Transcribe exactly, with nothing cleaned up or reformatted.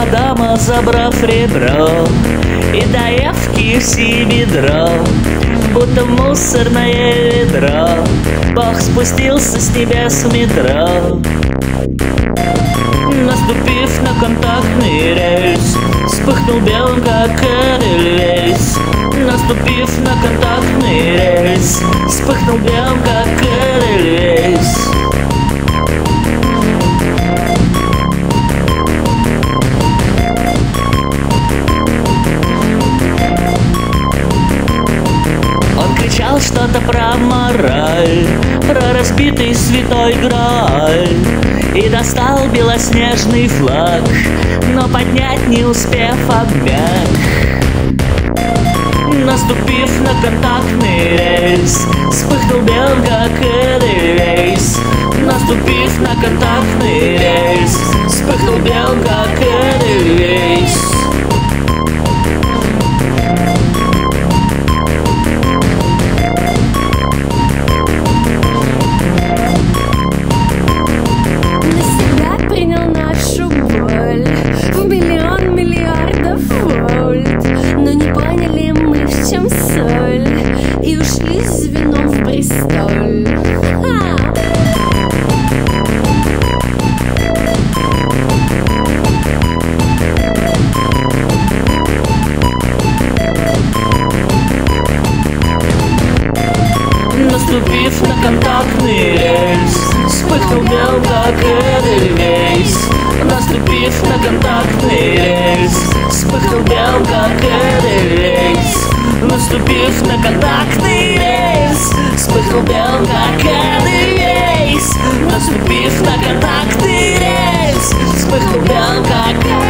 мадама, забрав ребро и доев кей эф си бедро, будто мусорное ведро. Бог спустился с небес в метро, наступив на контактный рельс, вспыхнул белым, как Эдельвейс. Наступив на контактный рельс, вспыхнул белым, как Эдельвейс. Он кричал что-то про мораль, про разбитый святой Грааль, и достал белоснежный флаг, но поднять не успев обмяк. Наступив на контактный рельс, вспыхнул белым, как Эдельвейс. Наступив на контактный рельс, вспыхнул белым, как Эдельвейс. Наступив на контактный рельс, вспыхнул белым, как Эдельвейс. Наступив на контактный рельс, вспыхнул белым, как Эдельвейс. Наступив на контактный рельс, вспыхнул белым, как Эдельвейс. Наступив на контактный рельс, вспыхнул белым, как Эдельвейс.